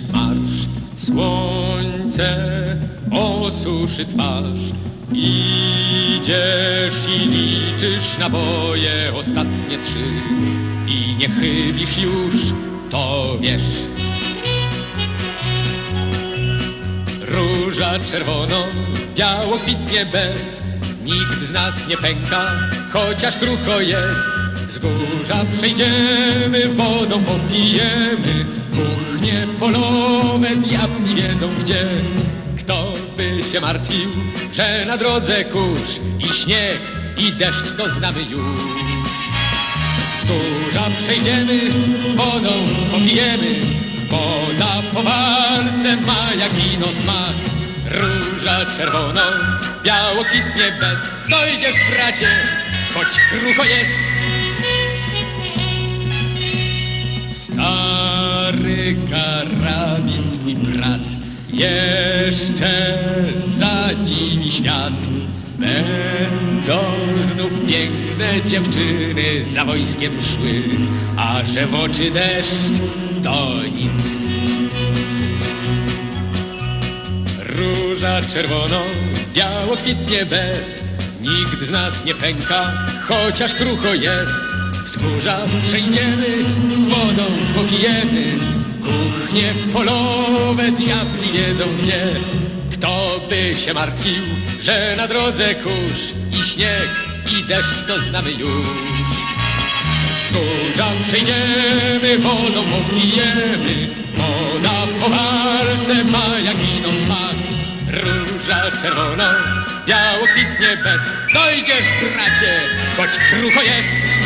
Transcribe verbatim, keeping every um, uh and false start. jest marsz. Słońce osuszy twarz. Idziesz i liczysz naboje ostatnie trzy i nie chybisz już, to wiesz. Róża czerwono, biało kwitnie bez. Nikt z nas nie pęka, chociaż krucho jest. Wzgórza przejdziemy, wodą popijemy. Kuchnie polowe, diabli wiedzą gdzie. Kto by się martwił, że na drodze kurz i śnieg i deszcz to znamy już. Wzgórza przejdziemy, wodą popijemy. Woda po walce ma jak wino smak. Róża czerwoną, biało kwitnie bez. Dojdziesz bracie, choć krucho jest. Stary karabin twój brat jeszcze zadziwi świat. Będą znów piękne dziewczyny za wojskiem szły, a że w oczy deszcz to nic. Róża czerwoną, biało kwitnie bez. Nikt z nas nie pęka, chociaż krucho jest. Wzgórza przejdziemy, wodą popijemy. Kuchnie polowe, diabli wiedzą gdzie. Kto by się martwił, że na drodze kurz i śnieg i deszcz to znamy już. Wzgórza przejdziemy, wodą popijemy. Woda po walce ma jak wino smak. Róża czerwona, biało kwitnie bez. Dojdziesz bracie, choć krucho jest.